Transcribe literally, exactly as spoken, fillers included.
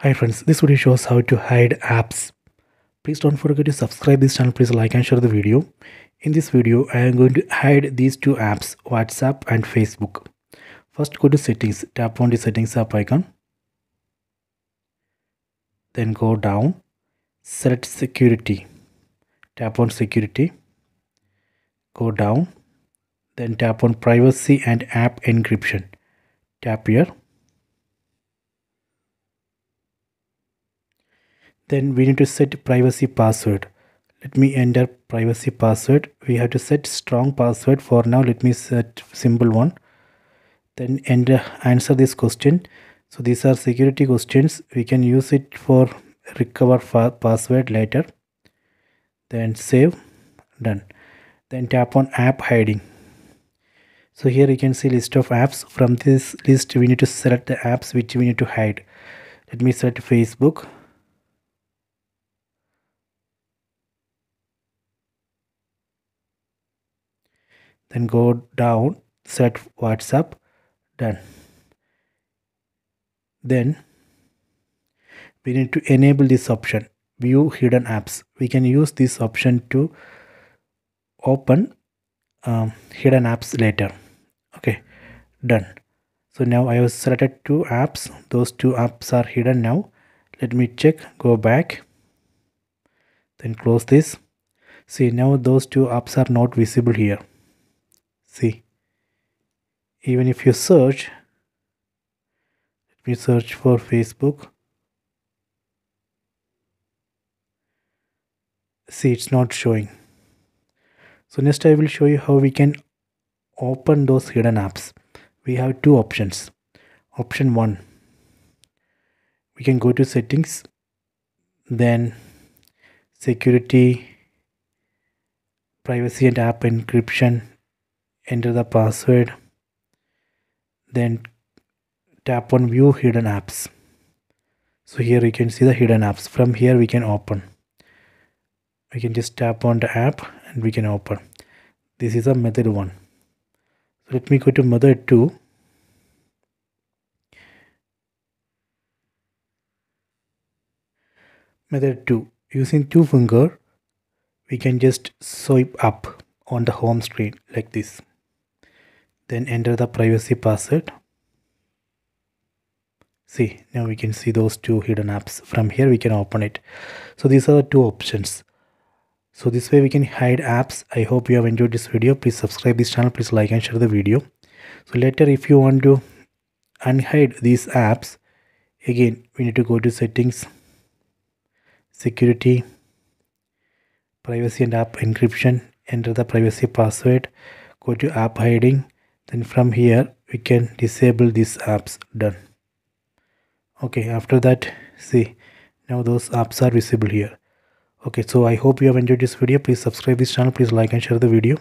Hi friends, this video shows how to hide apps. Please don't forget to subscribe this channel, please like and share the video. In this video, I am going to hide these two apps, WhatsApp and Facebook. First go to settings, tap on the settings app icon. Then go down, select security, tap on security, go down, then tap on privacy and app encryption, tap here. Then we need to set privacy password. Let me enter privacy password. We have to set strong password. For now let me set simple one. Then enter, answer this question. So these are security questions. We can use it for recover fa password later. Then save, done. Then tap on app hiding. So here you can see list of apps. From this list we need to select the apps which we need to hide. Let me select Facebook. Then go down, set WhatsApp, done. Then we need to enable this option, view hidden apps. We can use this option to open um, hidden apps later. Okay, done. So now I have selected two apps. Those two apps are hidden now. Let me check, go back, then close this. See, now those two apps are not visible here. See, even if you search, let me search for Facebook. See, it's not showing. So next I will show you how we can open those hidden apps. We have two options. Option one, we can go to settings, then security, privacy and app encryption. Enter the password, then tap on view hidden apps. So here you can see the hidden apps. From here we can open. We can just tap on the app and we can open. This is a method one. So let me go to method two. Method two, using two finger, we can just swipe up on the home screen like this. Then enter the privacy password. See, now we can see those two hidden apps. From here we can open it. So these are the two options. So this way we can hide apps. I hope you have enjoyed this video. Please subscribe this channel, please like and share the video. So later if you want to unhide these apps, again we need to go to settings, security, privacy and app encryption, enter the privacy password, go to app hiding. Then from here we can disable these apps, done. Okay, after that, see, now those apps are visible here. Okay, so I hope you have enjoyed this video. Please subscribe this channel, please like and share the video.